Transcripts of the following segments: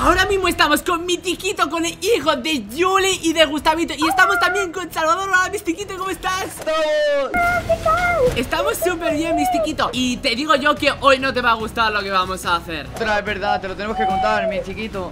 Ahora mismo estamos con mi Chiquito, con el hijo de Yuli y de Gustavito. Y estamos también con Salvador. Hola, mi Chiquito, ¿cómo estás? Estamos súper bien, mi Chiquito. Y te digo yo que hoy no te va a gustar lo que vamos a hacer. Pero es verdad, te lo tenemos que contar, mi Chiquito.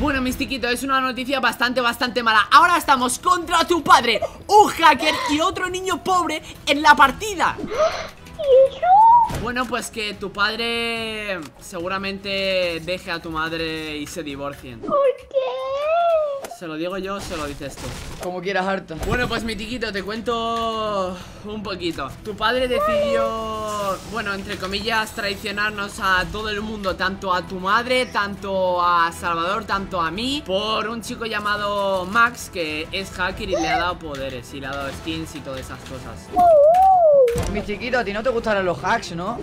Bueno, mi Chiquito, es una noticia bastante mala. Ahora estamos contra tu padre, un hacker y otro niño pobre en la partida. Bueno, pues que tu padre seguramente deje a tu madre y se divorcien. ¿Por qué? Se lo digo yo, se lo dices tú. Como quieras, Arta. Bueno, pues mi Chiquito, te cuento un poquito. Tu padre decidió, bueno, entre comillas, traicionarnos a todo el mundo. Tanto a tu madre, tanto a Salvador, tanto a mí. Por un chico llamado Max, que es hacker y le ha dado poderes. Y le ha dado skins y todas esas cosas. Mi Chiquito, a ti no te gustarán los hacks, ¿no? No,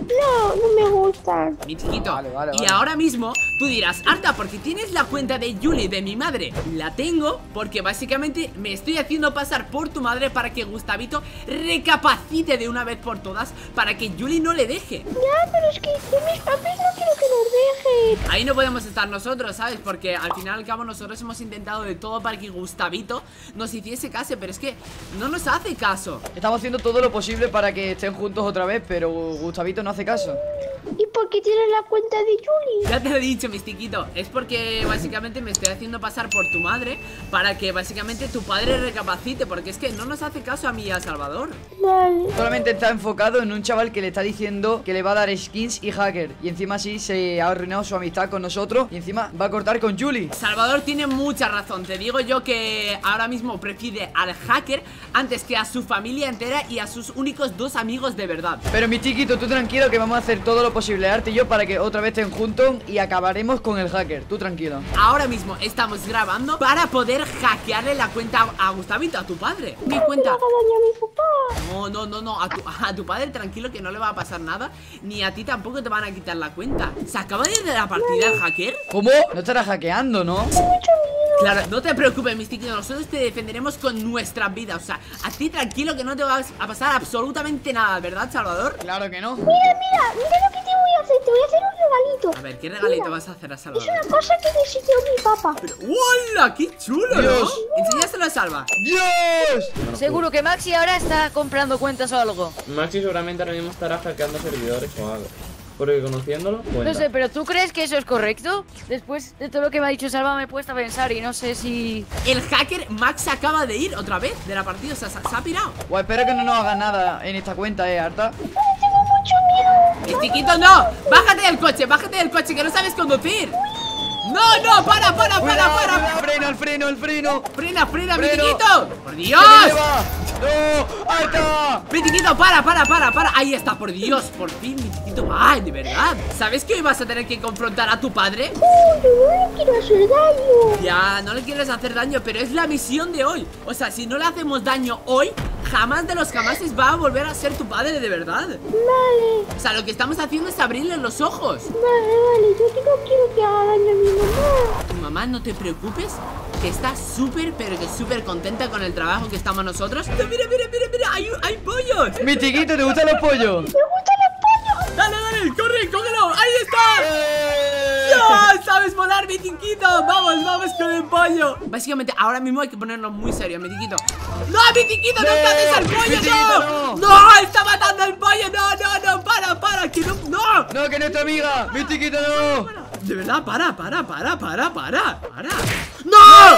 no me gustan. Mi Chiquito, vale. Y ahora mismo tú dirás, Arta, porque tienes la cuenta de Yuli, de mi madre. La tengo porque básicamente me estoy haciendo pasar por tu madre para que Gustavito recapacite de una vez por todas, para que Yuli no le deje. Ya, pero es que mis papás no quiero que nos dejen. Ahí no podemos estar nosotros, ¿sabes? Porque al final y al cabo nosotros hemos intentado de todo para que Gustavito nos hiciese caso, pero es que no nos hace caso. Estamos haciendo todo lo posible para que estén juntos otra vez, pero Gustavito no hace caso. ¿Y por qué tienes la cuenta de Yuli? Ya te lo he dicho, mi Chiquito. Es porque básicamente me estoy haciendo pasar por tu madre para que básicamente tu padre recapacite, porque es que no nos hace caso a mí y a Salvador. Vale. Solamente está enfocado en un chaval que le está diciendo que le va a dar skins y hacker, y encima así se ha arruinado su amistad con nosotros, y encima va a cortar con Yuli. Salvador tiene mucha razón. Te digo yo que ahora mismo prefiere al hacker antes que a su familia entera y a sus únicos dos amigos de verdad. Pero mi Chiquito, tú tranquilo, que vamos a hacer todo lo posible, Arte y yo, para que otra vez estén juntos y acabaremos con el hacker. Tú tranquilo. Ahora mismo estamos grabando para poder hackearle la cuenta a Gustavito, a tu padre. Mi cuenta. No, a tu padre tranquilo, que no le va a pasar nada. Ni a ti tampoco te van a quitar la cuenta. ¿Se acaba de ir de la partida el hacker? ¿Cómo? No estará hackeando, ¿no? Claro, no te preocupes, mi Chiquito, nosotros te defenderemos con nuestra vida. O sea, a ti tranquilo, que no te vas a pasar absolutamente nada, ¿verdad, Salvador? Claro que no. Mira lo que te voy a hacer, te voy a hacer un regalito. A ver, ¿qué regalito vas a hacer a Salvador? Es una cosa que decidió mi papá. Pero, ¡hola! ¡Qué chulo! Dios. ¿No? Enseñáselo a Salva. ¡Dios! Seguro que Maxi ahora está comprando cuentas o algo. Maxi seguramente ahora mismo estará hackeando servidores o algo. Porque conociéndolo, cuenta. No sé, pero ¿tú crees que eso es correcto? Después de todo lo que me ha dicho Salva, me he puesto a pensar y no sé si... El hacker Max acaba de ir otra vez de la partida, o sea, se ha pirado. O espero que no nos haga nada en esta cuenta, Arta. Ay, tengo mucho miedo. Chiquito, no, bájate del coche, que no sabes conducir. No, para. Freno. Frena, mi Chiquito. Por Dios. ¡No! ¡Alta! Mi Chiquito, para. Ahí está, por Dios, por fin, mi Chiquito. ¡Ay, de verdad! ¿Sabes que hoy vas a tener que confrontar a tu padre? No le quiero hacer daño. Ya, no le quieres hacer daño, pero es la misión de hoy. O sea, si no le hacemos daño hoy, jamás de los jamases va a volver a ser tu padre de verdad. Vale. O sea, lo que estamos haciendo es abrirle los ojos. Vale, yo no quiero que haga daño a mi mamá. Tu mamá, no te preocupes, que está súper, pero que súper contenta con el trabajo que estamos nosotros. Mira, hay pollos. Mi Chiquito, ¿te gustan los pollos? Me gustan los pollos. Dale, corre, cógelo. Ahí está. ¡Dios! ¡Sabes volar, mi Chiquito! Vamos con el pollo. Básicamente, ahora mismo hay que ponernos muy serios, mi Chiquito. ¡No, mi Chiquito, no mates al pollo, no! ¡No, está matando al pollo! No, para, que no, no. No, que no es tu amiga, mi Chiquito, no. De verdad, para. ¡No!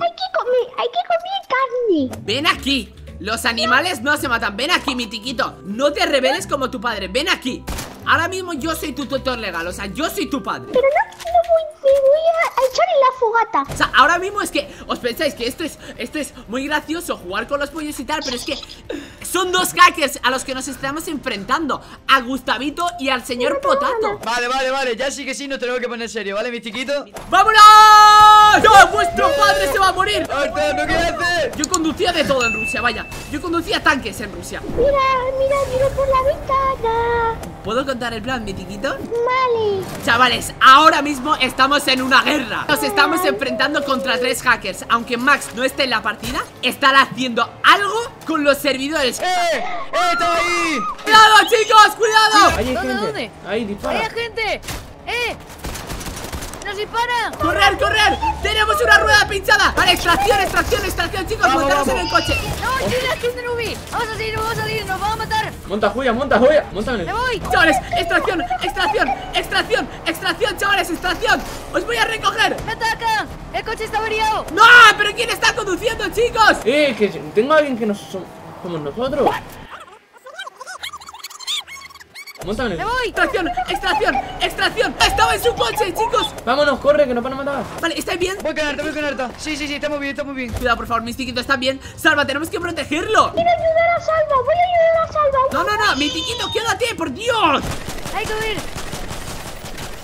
Hay que comer carne. Ven aquí. Los animales no se matan. Ven aquí, mi Chiquito. No te rebeles como tu padre. Ven aquí. Ahora mismo yo soy tu tutor legal. O sea, yo soy tu padre. Pero no voy a echar en la fogata. O sea, ahora mismo es que os pensáis que esto es muy gracioso, jugar con los pollos y tal, pero es que son dos hackers a los que nos estamos enfrentando, a Gustavito y al señor Potato. Vale, ya sí que sí, nos tenemos que poner serio, ¿vale, mi Chiquito? ¡Vámonos! ¡No, vuestro padre se va a morir! ¡Arta, no quédate! Yo conducía de todo en Rusia, vaya. Yo conducía tanques en Rusia. Mira por la ventana. ¿Puedo contar el plan, mi Chiquito? Vale. Chavales, ahora mismo estamos en una guerra. Nos estamos enfrentando contra tres hackers. Aunque Max no esté en la partida, estará haciendo algo con los servidores. ¡Está ahí! ¡Cuidado, chicos! ¡Cuidado! ¿Dónde? Ahí, dispara. ¡Hay gente! disparan! ¡Correr, correr! ¡Tenemos una rueda pinchada! Vale, extracción, extracción, extracción, chicos. Montaros en el coche. No, chicas, que es de Nubi. Vamos a seguir, vamos a seguir, nos vamos a matar. Monta, Julia, monta, Julia. Montame. ¡Me voy! Chavales, extracción, extracción, extracción, extracción, chavales, extracción. Os voy a recoger. ¡Me atacan! El coche está averiado. ¡No! ¿Pero quién está conduciendo, chicos? Que tengo a alguien que nos... como nosotros. Montame. ¡Me voy! Extracción, extracción, extracción. Estaba en su coche, chicos. Vámonos, corre, que nos van a matar. Vale, ¿estáis bien? Voy con Arta. Sí, sí, sí, estamos bien, estamos bien. Cuidado, por favor, mi Chiquito, ¿estás bien? Salva, tenemos que protegerlo. Quiero ayudar a Salva, voy a ayudar a Salva. No, no, no, mi Chiquito, quédate, por Dios. Hay que huir.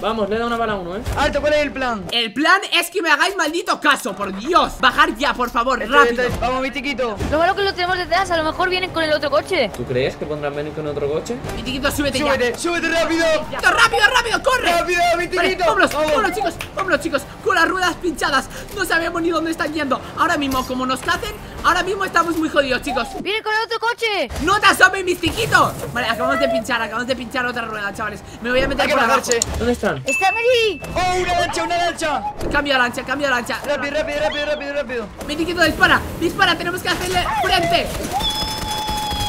Vamos, le da una bala a uno, Alto, ¿cuál es el plan? El plan es que me hagáis maldito caso, por Dios. Bajar ya, por favor, rápido. Vamos, mi Chiquito. Lo malo que lo tenemos detrás, a lo mejor vienen con el otro coche. ¿Tú crees que pondrán venir con otro coche? Mi Chiquito, súbete, ya. Súbete rápido. Rápido, rápido, corre. Rápido, mi Chiquito. Vámonos, vámonos, chicos, vámonos, chicos. Con las ruedas pinchadas, no sabemos ni dónde están yendo. Ahora mismo, como nos cacen, ahora mismo estamos muy jodidos, chicos. ¡Viene con el otro coche! ¡No te asomes, mis Chiquitos! Vale, acabamos de pinchar otra rueda, chavales. Me voy a meter por abajo. ¿Dónde están? ¡Están allí! ¡Oh, una lancha, una lancha! Cambio de lancha, cambio de lancha. Rápido, rápido, rápido, rápido, rápido. Mi Chiquito, dispara, dispara, tenemos que hacerle frente.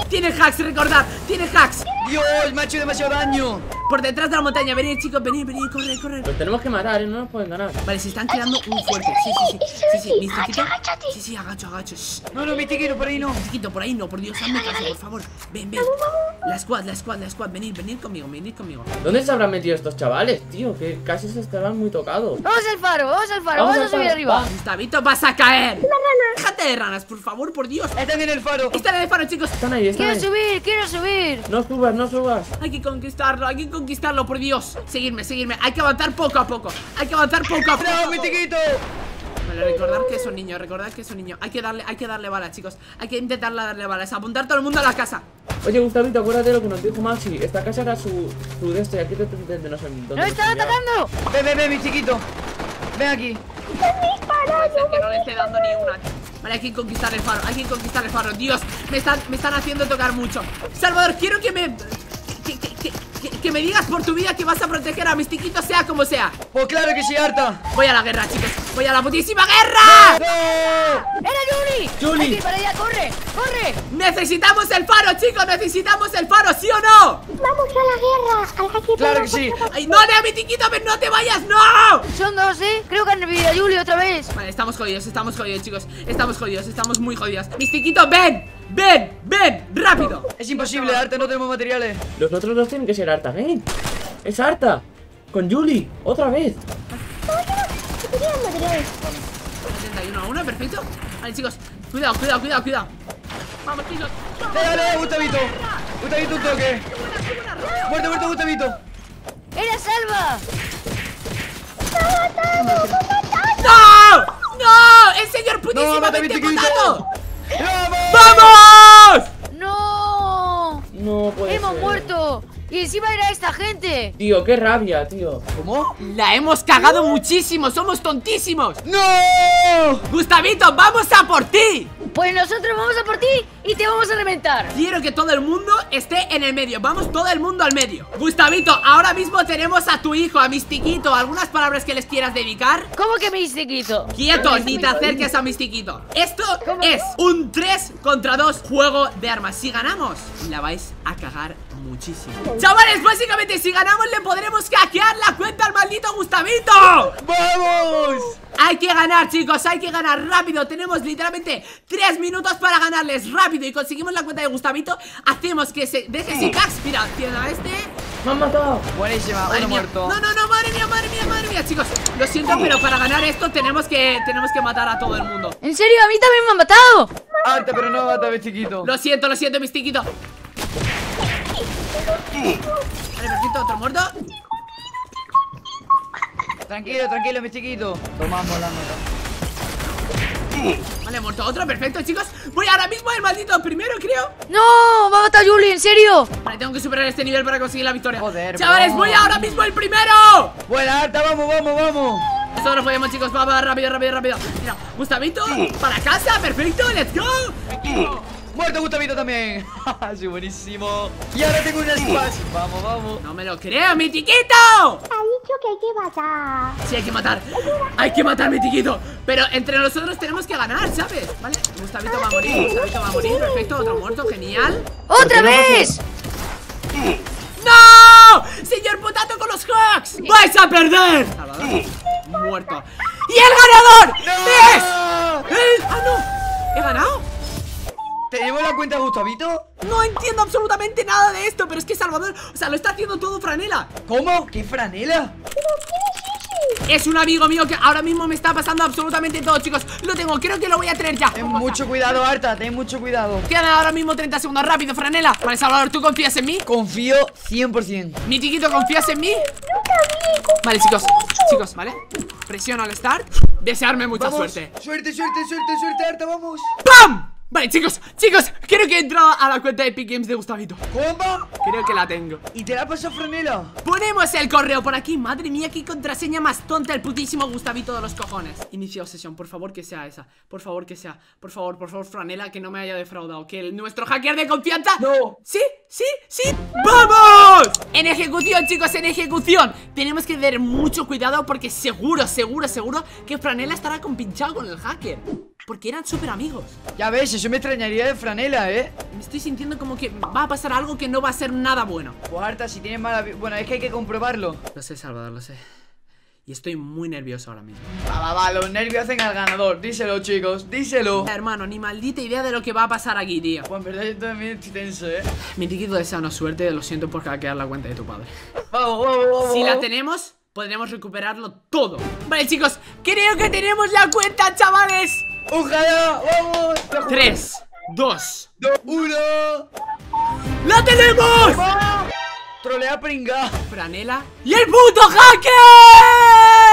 Tiene hacks, recordad, tiene hacks. Dios, me ha hecho demasiado daño. Por detrás de la montaña, venid, chicos, venid, venid, corre, corre. Los tenemos que matar, no nos pueden ganar. Vale, se están quedando muy fuertes. Sí, mi Chiquito. Sí, sí, agacho, agacho. No, no, mi Chiquito, por ahí no. Mi Chiquito, por ahí no, por Dios, hazme caso, por favor. Ven, ven. La squad, la squad, la squad. Venid, venid conmigo, venid conmigo. ¿Dónde se habrán metido estos chavales, tío? Que casi se estarán muy tocados. Vamos al faro, vamos al faro, vamos a subir arriba. Gustavito, vas a caer. La rana. Déjate de ranas, por favor, por Dios. Están en el faro. Están en el faro, chicos. Están ahí, están ahí. Quiero subir, quiero subir. No subas, no subas. Hay que conquistarlo, hay que conquistarlo, por Dios. Seguirme, seguirme. Hay que avanzar poco a poco. Hay que avanzar poco a poco. ¡No, mi Chiquito! Vale, recordad que es un niño, recordad que es un niño. Hay que darle balas, chicos. Hay que intentar darle balas. Apuntar todo el mundo a la casa. Oye, Gustavito, acuérdate lo que nos dijo Maxi. Esta casa era su de esto y aquí te no sé dónde. ¡No están atacando! Ven, ven, ven, mi Chiquito. Ven aquí. Que no le esté dando ni una. Vale, hay que conquistar el faro, hay que conquistar el faro. Dios, me están haciendo tocar mucho. Salvador, quiero que me... Que me digas por tu vida que vas a proteger a mis Chiquitos, sea como sea. Pues claro que sí, Arta. Voy a la guerra, chicos. Voy a la putísima guerra. ¡No! ¡Era Yuli! ¡Yuli! Aquí, para allá, corre, corre. Necesitamos el faro, chicos. Necesitamos el faro, ¿sí o no? Vamos a la guerra. Claro que sí. Ay, no, mi Chiquito, no te vayas, no. Son dos, creo que han revivido a Yuli otra vez. Vale, estamos jodidos, chicos. Estamos jodidos, estamos muy jodidos. Mis Chiquitos, ven. ¡Ven! ¡Ven! ¡Rápido! Es imposible, Arta, no tenemos materiales. Los otros dos tienen que ser Arta, ven. Es Arta, con Yuli, otra vez. No tienen materiales. 71 a 1, perfecto. Vale, chicos, cuidado, cuidado, cuidado, cuidado. Vamos, chicos. Dale, dale, Gustavito. Gustavito, un toque. Muerto, muerto, Gustavito. ¡Era Salva! ¡No! ¡No! ¡El señor putísimo Epic Games! ¡Vamos! ¡No! No puede ¡Hemos ser. Muerto! Y encima era esta gente. Tío, qué rabia, tío. ¿Cómo? La hemos cagado muchísimo, somos tontísimos. ¡No! Gustavito, vamos a por ti. Pues nosotros vamos a por ti y te vamos a reventar. Quiero que todo el mundo esté en el medio. Vamos todo el mundo al medio. Gustavito, ahora mismo tenemos a tu hijo, a mi Chiquito. ¿Algunas palabras que les quieras dedicar? ¿Cómo que mi Chiquito? Quieto, ni te acerques a mi Chiquito. Esto es un 3-2 juego de armas. Si ganamos, la vais a cagar muchísimo. Chavales, básicamente si ganamos le podremos hackear la cuenta al maldito Gustavito. ¡Vamos! Hay que ganar, chicos, hay que ganar rápido. Tenemos literalmente 3 minutos para ganarles rápido y conseguimos la cuenta de Gustavito. Hacemos que se deje sin hacks. Mira, tiene a este. Me han matado. Buenísima, uno muerto. No, no, no, madre mía, madre mía, madre mía. Chicos, lo siento, pero para ganar esto tenemos que matar a todo el mundo. ¿En serio? A mí también me han matado. Arta, pero no mata a mi Chiquito. Lo siento, mi Chiquito. Vale, perfecto, otro muerto. Tranquilo, tranquilo, mi Chiquito. Tomamos la nota. Vale, muerto otro, perfecto, chicos. Voy ahora mismo al maldito primero, creo. No, va a matar a Yuli, en serio. Vale, tengo que superar este nivel para conseguir la victoria. Joder, chavales, voy ahora mismo el primero. Buena, Arta, vamos, vamos, vamos. Nosotros podemos, chicos, vamos, rápido, rápido, rápido. Mira, Gustavito, para casa, perfecto, let's go. Muerto Gustavito también. Sí, buenísimo. Y ahora tengo un espacio. Vamos, vamos. No me lo creo, mi chiquito. Ha dicho que hay que matar. Sí, hay que matar. Hay que matar, mi chiquito. Pero entre nosotros tenemos que ganar, ¿sabes? Vale, Gustavito va a morir. Gustavito va a morir. Perfecto, otro muerto, genial. ¡Otra vez! ¡No! ¡Señor Potato con los hacks! ¡Vais a perder! Salvador, muerto. ¡Y el ganador! ¡No! ¡Es! ¡Ah, no! ¿He ganado? ¿Te llevo la cuenta, Gustavito? No entiendo absolutamente nada de esto, pero es que Salvador, o sea, lo está haciendo todo Franela. ¿Cómo? ¿Qué Franela? Es un amigo mío que ahora mismo me está pasando absolutamente todo, chicos. Lo tengo, creo que lo voy a tener ya. Ten mucho cuidado, Arta, ten mucho cuidado. Quedan ahora mismo 30 segundos, rápido, Franela. Vale, Salvador, ¿tú confías en mí? Confío 100%. ¿Mi chiquito confías en mí? Vale, chicos, chicos, ¿vale? Presiono al start. Desearme mucha suerte. Suerte, suerte, suerte, suerte, Arta, vamos. ¡Pam! Vale, chicos, chicos, creo que he entrado a la cuenta de Epic Games de Gustavito. ¿Cómo? Creo que la tengo. ¿Y te la pasó Franela? Ponemos el correo por aquí. Madre mía, qué contraseña más tonta el putísimo Gustavito de los cojones. Inicio sesión, por favor que sea esa. Por favor que sea. Por favor, Franela, que no me haya defraudado. Que nuestro hacker de confianza. No. ¿Sí? ¿Sí? ¿Sí? ¡Vamos! En ejecución, chicos, en ejecución. Tenemos que tener mucho cuidado porque seguro, seguro, seguro que Franela estará compinchado con el hacker. Porque eran súper amigos. Ya ves, eso me extrañaría de Franela, ¿eh? Me estoy sintiendo como que va a pasar algo que no va a ser nada bueno. Pues Arta, si tienes mala... Bueno, es que hay que comprobarlo. Lo sé, Salvador, lo sé. Y estoy muy nervioso ahora mismo. Va, va, va, los nervios hacen al ganador. Díselo, chicos, díselo. Hermano, ni maldita idea de lo que va a pasar aquí, tío. Pues en verdad yo también estoy tenso, ¿eh? Mi chiquito, deseando suerte, lo siento por hackear la cuenta de tu padre. Vamos, vamos, vamos. Si la tenemos, podremos recuperarlo todo. Vale, chicos, creo que tenemos la cuenta, chavales. Ojalá, vamos. 3, 2, 1. ¡La tenemos! ¡Vamos! Trolea pringada Franela. ¡Y el puto hacker!